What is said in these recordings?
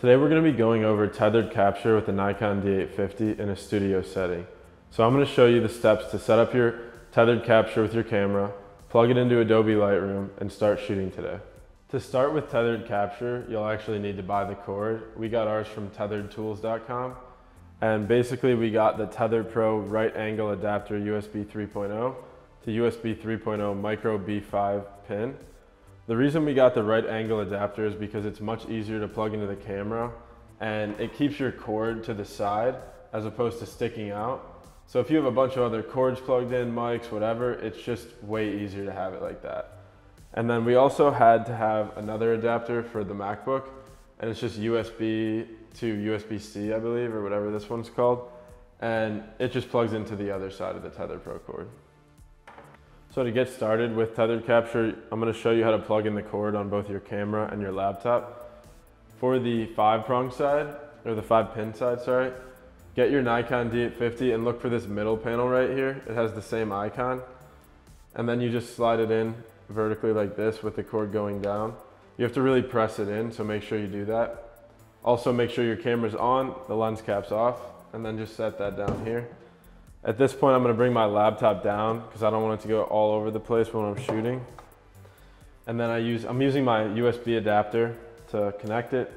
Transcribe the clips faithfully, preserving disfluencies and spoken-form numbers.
Today we're going to be going over tethered capture with the Nikon D eight fifty in a studio setting. So I'm going to show you the steps to set up your tethered capture with your camera, plug it into Adobe Lightroom, and start shooting today. To start with tethered capture, you'll actually need to buy the cord. We got ours from tethered tools dot com, and basically we got the Tether Pro right angle adapter U S B three point oh to U S B three point oh micro B five pin. The reason we got the right angle adapter is because it's much easier to plug into the camera and it keeps your cord to the side as opposed to sticking out. So if you have a bunch of other cords plugged in, mics, whatever, it's just way easier to have it like that. And then we also had to have another adapter for the MacBook, and it's just U S B to U S B C, I believe, or whatever this one's called. And it just plugs into the other side of the Tether Pro cord. So to get started with tethered capture, I'm going to show you how to plug in the cord on both your camera and your laptop. For the five prong side, or the five pin side, sorry, get your Nikon D eight fifty and look for this middle panel right here. It has the same icon. And then you just slide it in vertically like this with the cord going down. You have to really press it in, so make sure you do that. Also make sure your camera's on, the lens cap's off, and then just set that down here. At this point, I'm gonna bring my laptop down because I don't want it to go all over the place when I'm shooting. And then I use, I'm using my U S B adapter to connect it.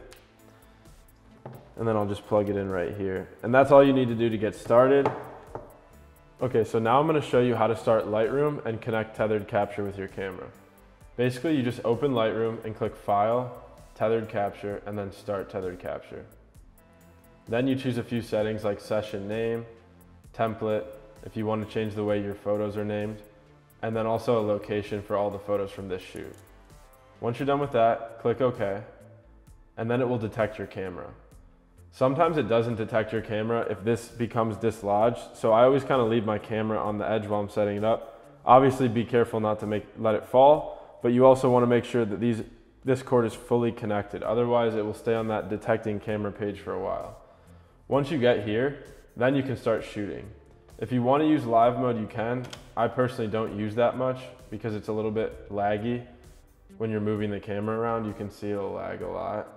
And then I'll just plug it in right here. And that's all you need to do to get started. Okay, so now I'm gonna show you how to start Lightroom and connect tethered capture with your camera. Basically, you just open Lightroom and click File, Tethered Capture, and then Start Tethered Capture. Then you choose a few settings like session name, template, if you want to change the way your photos are named, and then also a location for all the photos from this shoot. Once you're done with that, click OK, and then it will detect your camera. Sometimes it doesn't detect your camera if this becomes dislodged, so I always kind of leave my camera on the edge while I'm setting it up. Obviously, be careful not to make, let it fall, but you also want to make sure that these, this cord is fully connected. Otherwise, it will stay on that detecting camera page for a while. Once you get here, then you can start shooting. If you want to use live mode, you can. I personally don't use that much because it's a little bit laggy. When you're moving the camera around, you can see it'll lag a lot.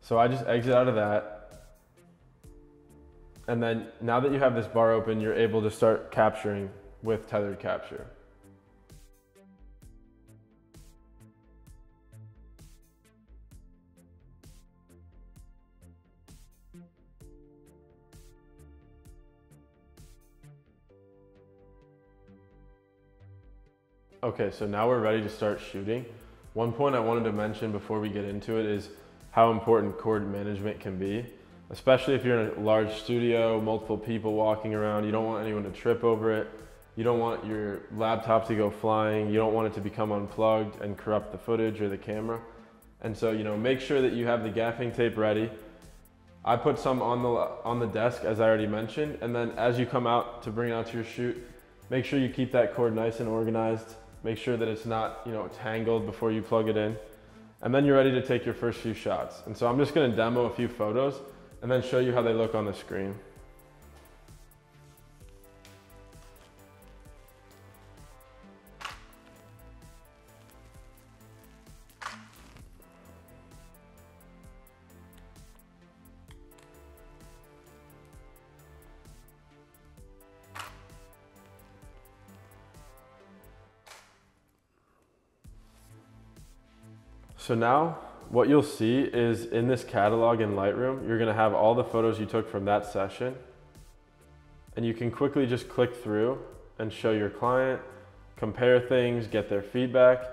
So I just exit out of that. And then now that you have this bar open, you're able to start capturing with tethered capture. Okay, so now we're ready to start shooting. One point I wanted to mention before we get into it is how important cord management can be, especially if you're in a large studio, multiple people walking around. You don't want anyone to trip over it. You don't want your laptop to go flying. You don't want it to become unplugged and corrupt the footage or the camera. And so, you know, make sure that you have the gaffing tape ready. I put some on the, on the desk, as I already mentioned, and then as you come out to bring out to your shoot, make sure you keep that cord nice and organized. Make sure that it's not, you know, tangled before you plug it in. And then you're ready to take your first few shots. And so I'm just going to demo a few photos and then show you how they look on the screen. So now what you'll see is in this catalog in Lightroom, you're going to have all the photos you took from that session, and you can quickly just click through and show your client, compare things, get their feedback.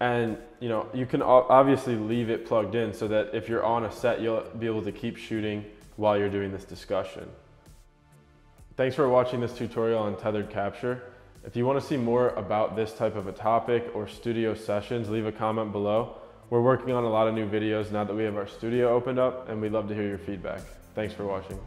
And you know, you can obviously leave it plugged in so that if you're on a set, you'll be able to keep shooting while you're doing this discussion. Thanks for watching this tutorial on tethered capture. If you want to see more about this type of a topic or studio sessions, leave a comment below. We're working on a lot of new videos now that we have our studio opened up, and we'd love to hear your feedback. Thanks for watching.